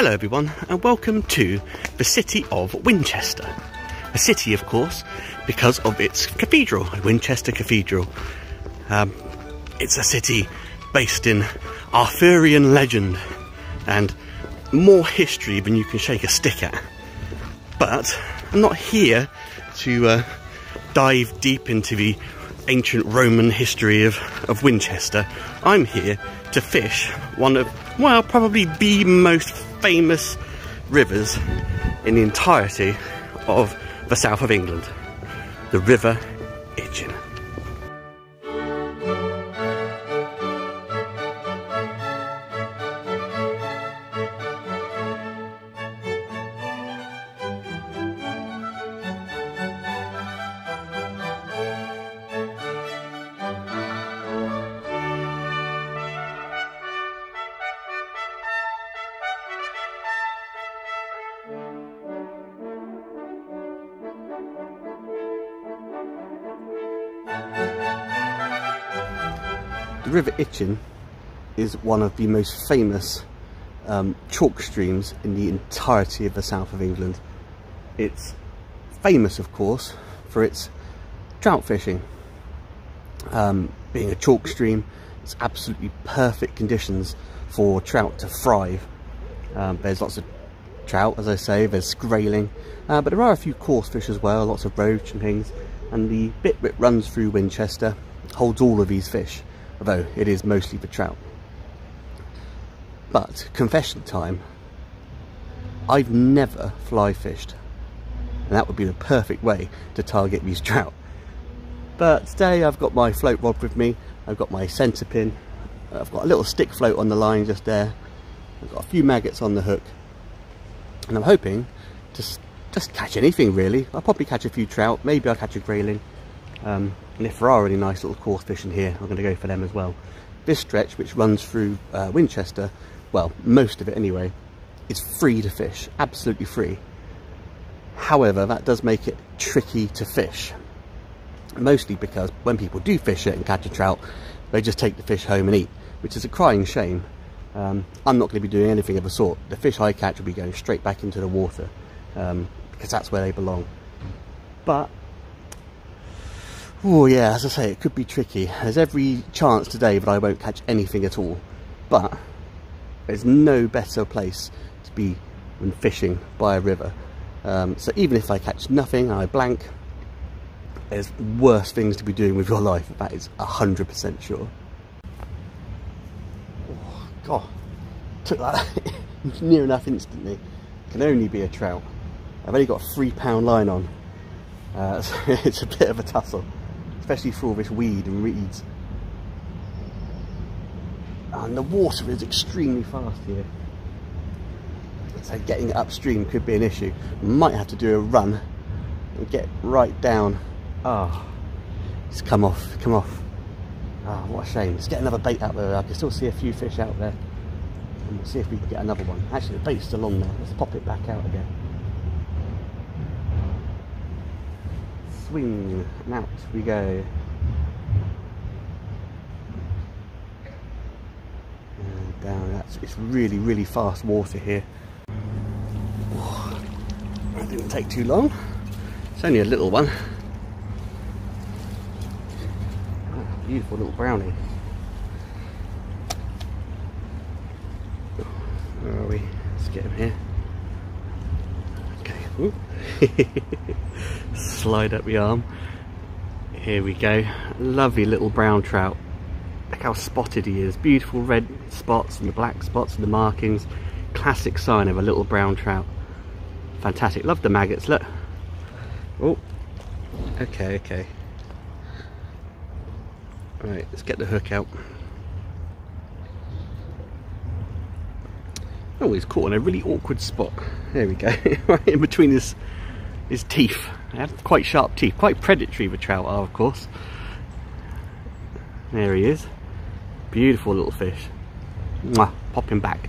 Hello everyone, and welcome to the city of Winchester. A city, of course, because of its cathedral, Winchester Cathedral. It's a city based in Arthurian legend and more history than you can shake a stick at. But I'm not here to dive deep into the ancient Roman history of Winchester. I'm here to fish one of, well, probably the most famous rivers in the entirety of the south of England, the River Itchen. The River Itchen is one of the most famous chalk streams in the entirety of the south of England. It's famous, of course, for its trout fishing. Being a chalk stream, it's absolutely perfect conditions for trout to thrive. There's lots of trout, as I say, there's grayling, but there are a few coarse fish as well, lots of roach and things, and the bit that runs through Winchester holds all of these fish. Although it is mostly for trout. But, confession time, I've never fly fished, and that would be the perfect way to target these trout. But today I've got my float rod with me, I've got my centre pin, I've got a little stick float on the line just there, I've got a few maggots on the hook, and I'm hoping to just catch anything really. I'll probably catch a few trout, maybe I'll catch a grayling. And if there are any nice little coarse fish in here, I'm going to go for them as well. This stretch, which runs through Winchester, well, most of it anyway, is free to fish, absolutely free. However, that does make it tricky to fish, mostly because when people do fish it and catch a trout, they just take the fish home and eat, which is a crying shame. I'm not going to be doing anything of the sort. The fish I catch will be going straight back into the water, because that's where they belong. But oh yeah, as I say, it could be tricky. There's every chance today that I won't catch anything at all. But there's no better place to be than fishing by a river. So even if I catch nothing and I blank, there's worse things to be doing with your life. That is 100% sure. Oh God, took that near enough instantly. Can only be a trout. I've only got a 3-pound line on. So it's a bit of a tussle. Especially for all this weed and reeds. And the water is extremely fast here. So getting upstream could be an issue. Might have to do a run and get right down. Ah, oh, it's come off, come off. Ah, oh, what a shame. Let's get another bait out there. I can still see a few fish out there. And we'll see if we can get another one. Actually, the bait's still on there. Let's pop it back out again. Swing and out we go. And down, it's really, really fast water here. Oh, that didn't take too long. It's only a little one. Oh, beautiful little brownie. Where are we? Let's get him here. Okay. Slide up the arm. Here we go. Lovely little brown trout. Look how spotted he is. Beautiful red spots and the black spots and the markings. Classic sign of a little brown trout. Fantastic. Love the maggots, look. Oh, okay, okay. Right, let's get the hook out. Oh, he's caught in a really awkward spot. There we go, right in between his teeth. They have quite sharp teeth, quite predatory the trout are, of course. There he is. Beautiful little fish. Mwah, pop him back.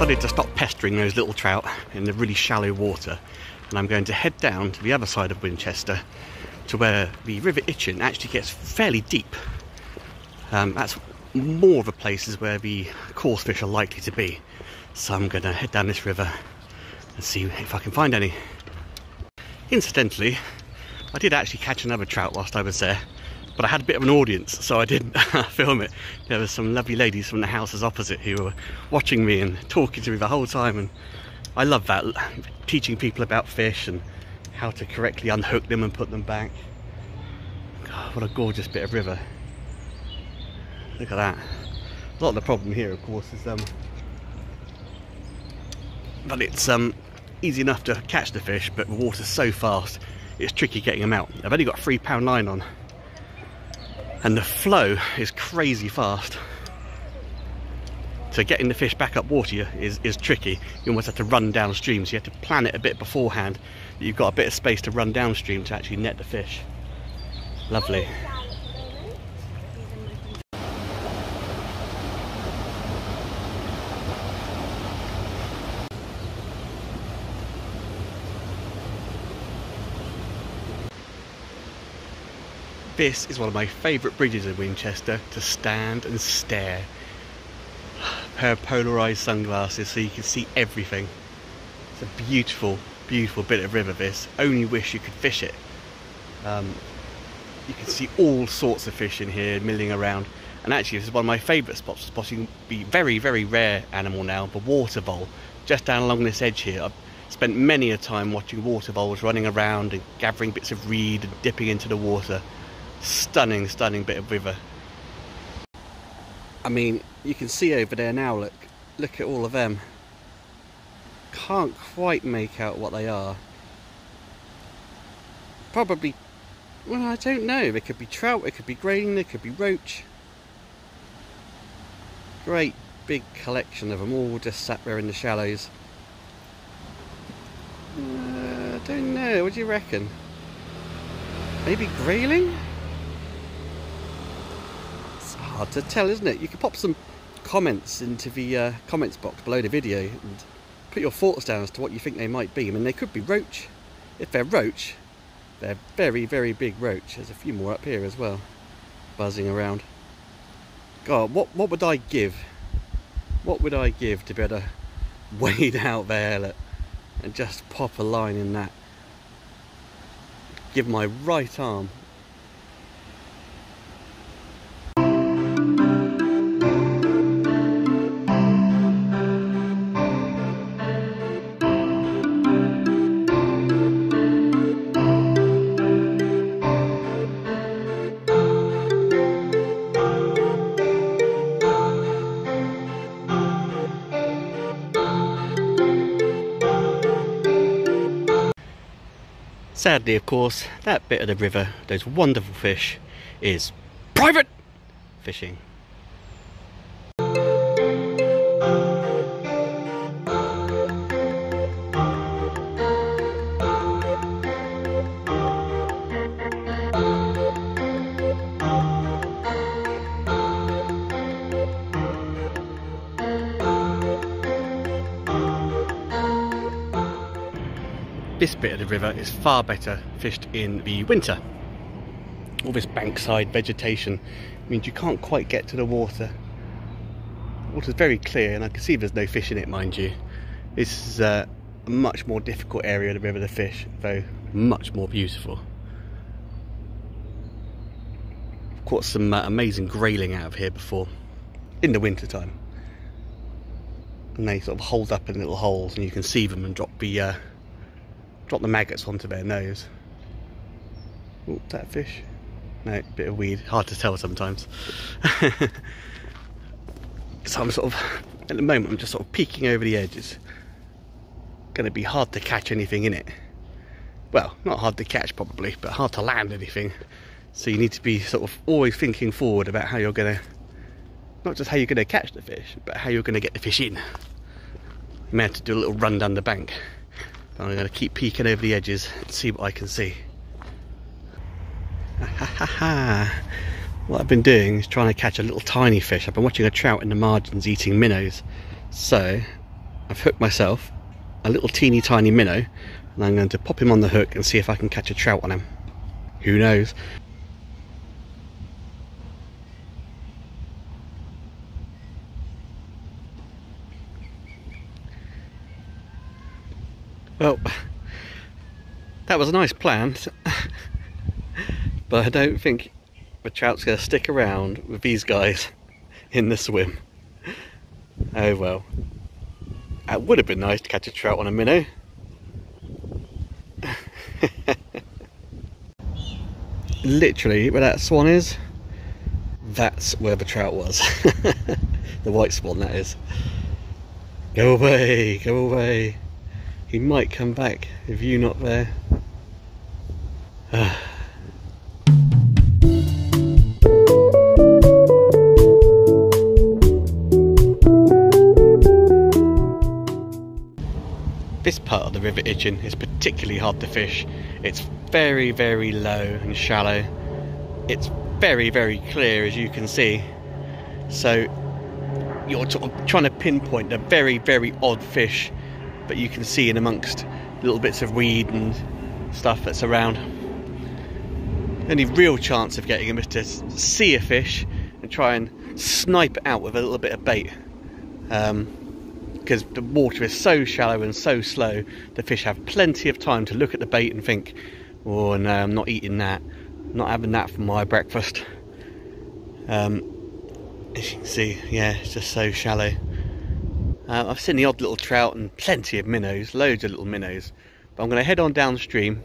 decided to stop pestering those little trout in the really shallow water, and I'm going to head down to the other side of Winchester to where the River Itchen actually gets fairly deep. That's more of the places where the coarse fish are likely to be. So I'm going to head down this river and see if I can find any. Incidentally, I did actually catch another trout whilst I was there, but I had a bit of an audience, so I didn't film it. There were some lovely ladies from the houses opposite who were watching me and talking to me the whole time, and I love that, teaching people about fish and how to correctly unhook them and put them back. God, what a gorgeous bit of river. Look at that. A lot of the problem here, of course, is that it's easy enough to catch the fish, but the water's so fast it's tricky getting them out. I've only got a 3-pound line on, and the flow is crazy fast, so getting the fish back up water is tricky. You almost have to run downstream, so you have to plan it a bit beforehand that you've got a bit of space to run downstream to actually net the fish. Lovely. This is one of my favourite bridges in Winchester to stand and stare. A pair of polarised sunglasses so you can see everything. It's a beautiful, beautiful bit of river this. Only wish you could fish it. You can see all sorts of fish in here milling around. And actually this is one of my favourite spots for spotting the very, very rare animal now, the water vole. Just down along this edge here. I've spent many a time watching water voles running around and gathering bits of reed and dipping into the water. Stunning, stunning bit of river. I mean, you can see over there now, look at all of them. Can't quite make out what they are. Probably, well, I don't know. They could be trout, it could be grain, it could be roach. Great big collection of them all just sat there in the shallows. I don't know, what do you reckon? Maybe grayling? Hard to tell, isn't it? You can pop some comments into the comments box below the video and put your thoughts down as to what you think they might be. I mean, they could be roach. If they're roach, they're very, very big roach. There's a few more up here as well, buzzing around. God, what would I give? What would I give to be able to wade out there, look, and just pop a line in that? Give my right arm. Sadly, of course, that bit of the river, those wonderful fish, is private fishing. This bit of the river is far better fished in the winter. All this bankside vegetation means you can't quite get to the water. The water's very clear, and I can see there's no fish in it, mind you. This is a much more difficult area of the river to fish, though much more beautiful. I've caught some amazing grayling out of here before, in the winter time. And they sort of hold up in little holes, and you can see them and drop the maggots onto their nose. Oh, that fish. No, bit of weed. Hard to tell sometimes. So I'm sort of, at the moment, I'm just sort of peeking over the edge. It's going to be hard to catch anything in it. Well, not hard to catch probably, but hard to land anything. So you need to be sort of always thinking forward about how you're going to, not just how you're going to catch the fish, but how you're going to get the fish in. I'm going to have to do a little run down the bank. I'm going to keep peeking over the edges and see what I can see. What I've been doing is trying to catch a little tiny fish. I've been watching a trout in the margins eating minnows. So I've hooked myself a little teeny tiny minnow, and I'm going to pop him on the hook and see if I can catch a trout on him. Who knows? Well, that was a nice plan, but I don't think the trout's going to stick around with these guys in the swim. Oh well. It would have been nice to catch a trout on a minnow. Literally, where that swan is, that's where the trout was. The white swan, that is. Go away, go away. He might come back if you're not there. This part of the River Itchen is particularly hard to fish. It's very, very low and shallow. It's very, very clear, as you can see. So you're trying to pinpoint a very, very odd fish, but you can see in amongst little bits of weed and stuff that's around. Only real chance of getting him is to see a fish and try and snipe it out with a little bit of bait, because the water is so shallow and so slow, the fish have plenty of time to look at the bait and think, oh no, I'm not eating that, I'm not having that for my breakfast. As you can see, yeah, it's just so shallow. I've seen the odd little trout and plenty of minnows, loads of little minnows, but I'm going to head on downstream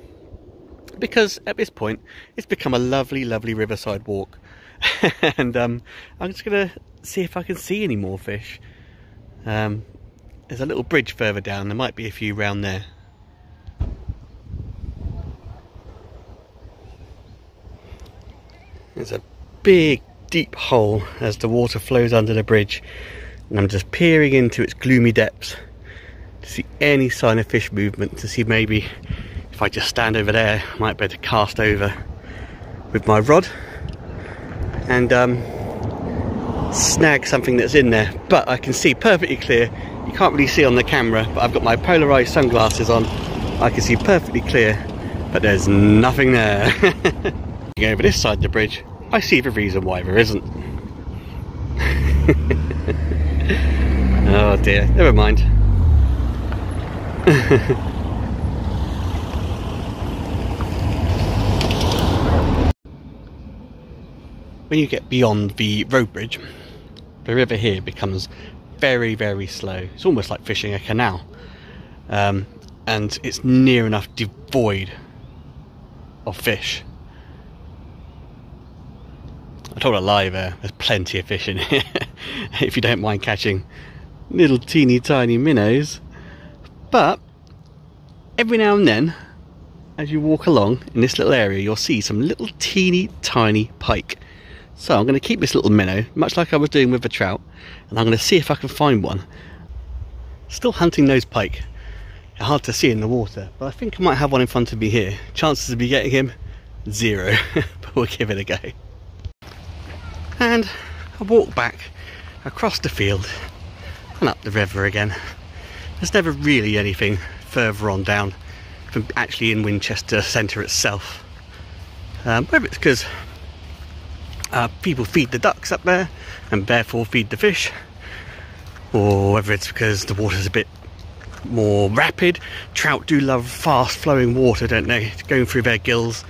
because at this point it's become a lovely, lovely riverside walk. And I'm just going to see if I can see any more fish. There's a little bridge further down, there might be a few round there. There's a big, deep hole as the water flows under the bridge. And I'm just peering into its gloomy depths to see any sign of fish movement, to see maybe if I just stand over there I might be able to cast over with my rod and snag something that's in there. But I can see perfectly clear, you can't really see on the camera, but I've got my polarised sunglasses on, I can see perfectly clear, but there's nothing there. Over this side of the bridge I see the reason why there isn't. Oh dear, never mind. When you get beyond the road bridge, the river here becomes very, very slow. It's almost like fishing a canal, and it's near enough devoid of fish. I told a lie there, there's plenty of fish in here. If you don't mind catching little teeny tiny minnows. But every now and then as you walk along in this little area you'll see some little teeny tiny pike. So I'm going to keep this little minnow, much like I was doing with the trout, and I'm going to see if I can find one. Still hunting those pike. They're hard to see in the water, but I think I might have one in front of me here. Chances of me getting him, zero. But we'll give it a go. And I walk back across the field and up the river again. There's never really anything further on down from actually in Winchester centre itself. Whether it's because people feed the ducks up there and therefore feed the fish, or whether it's because the water's a bit more rapid. Trout do love fast flowing water, don't they? It's going through their gills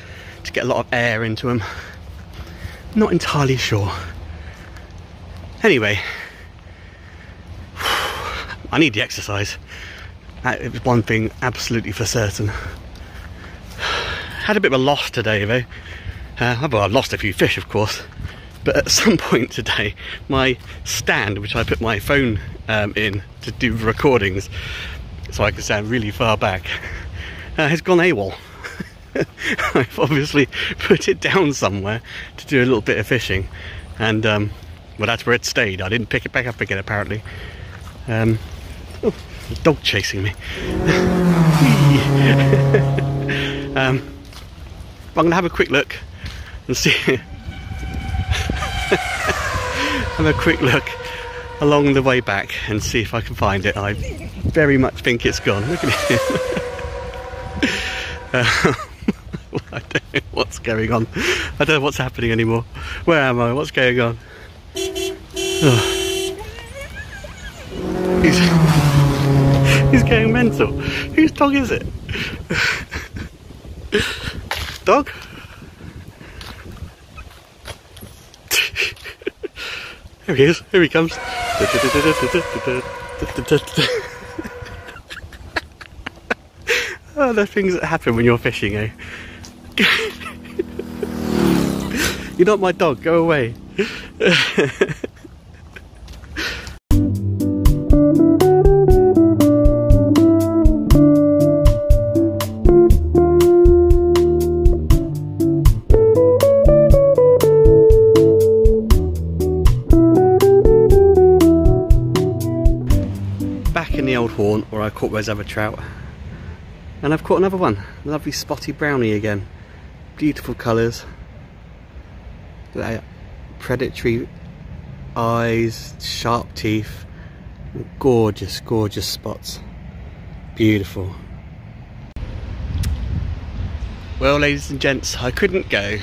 to get a lot of air into them. Not entirely sure. Anyway, I need the exercise. That is one thing absolutely for certain. Had a bit of a loss today though. Well, I've lost a few fish of course, but at some point today my stand, which I put my phone in to do recordings so I can stand really far back, has gone AWOL. I've obviously put it down somewhere to do a little bit of fishing, and well, that's where it stayed. I didn't pick it back up again apparently. Oh, dog chasing me. I'm going to have a quick look and see. Have a quick look along the way back and see if I can find it. I very much think it's gone. Look at it. I don't know what's going on. I don't know what's happening anymore. Where am I? What's going on? Oh. He's going mental. Whose dog is it? Dog? There he is. Here he comes. Oh, the things that happen when you're fishing, eh? You're not my dog. Go away. Horn, or I caught those other trout, and I've caught another one, lovely spotty brownie again, beautiful colours, predatory eyes, sharp teeth, gorgeous, gorgeous spots, beautiful. Well, ladies and gents, I couldn't go,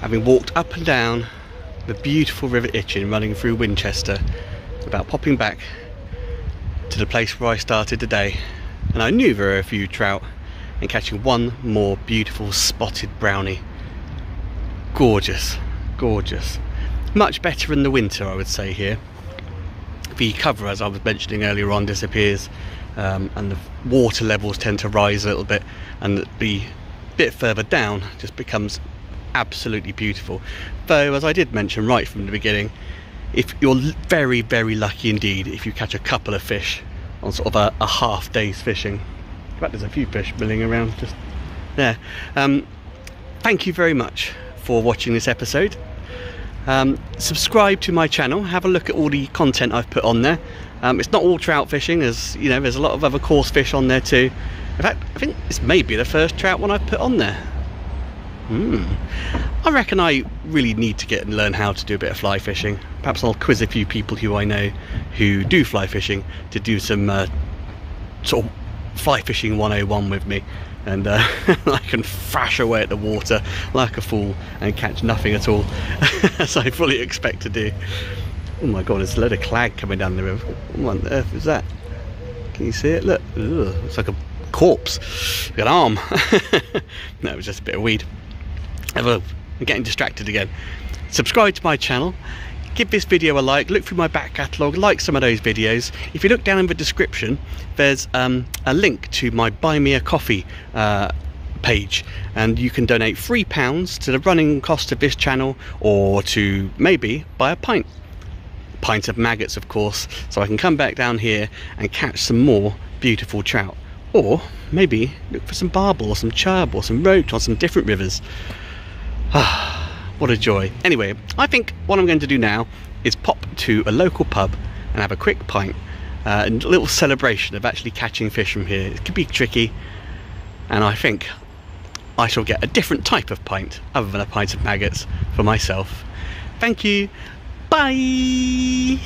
having walked up and down the beautiful River Itchen running through Winchester, about popping back to the place where I started today, and I knew there were a few trout, and catching one more beautiful spotted brownie. Gorgeous, gorgeous. Much better in the winter, I would say. Here the cover, as I was mentioning earlier on, disappears, and the water levels tend to rise a little bit, and the bit further down just becomes absolutely beautiful. Though, as I did mention right from the beginning, if you're very, very lucky indeed if you catch a couple of fish on sort of a half day's fishing. In fact, there's a few fish milling around just there. Thank you very much for watching this episode. Subscribe to my channel, have a look at all the content I've put on there. It's not all trout fishing, there's, you know, there's a lot of other coarse fish on there too. In fact, I think this may be the first trout one I've put on there. I reckon I really need to get and learn how to do a bit of fly fishing. Perhaps I'll quiz a few people who I know who do fly fishing to do some sort of fly fishing 101 with me, and I can thrash away at the water like a fool and catch nothing at all, as I fully expect to do. Oh my god, there's a load of clag coming down the river. What on earth is that? Can you see it? Look. Ugh, it's like a corpse. It's got an arm. No, it was just a bit of weed. I'm getting distracted again. Subscribe to my channel, give this video a like, look through my back catalogue, like some of those videos. If you look down in the description, there's a link to my Buy Me A Coffee page, and you can donate £3 to the running cost of this channel, or to maybe buy a pint of maggots, of course, so I can come back down here and catch some more beautiful trout, or maybe look for some barbel or some chub or some roach on some different rivers. What a joy. Anyway, I think what I'm going to do now is pop to a local pub and have a quick pint, and a little celebration of actually catching fish from here. It could be tricky, and I think I shall get a different type of pint other than a pint of maggots for myself. Thank you. Bye.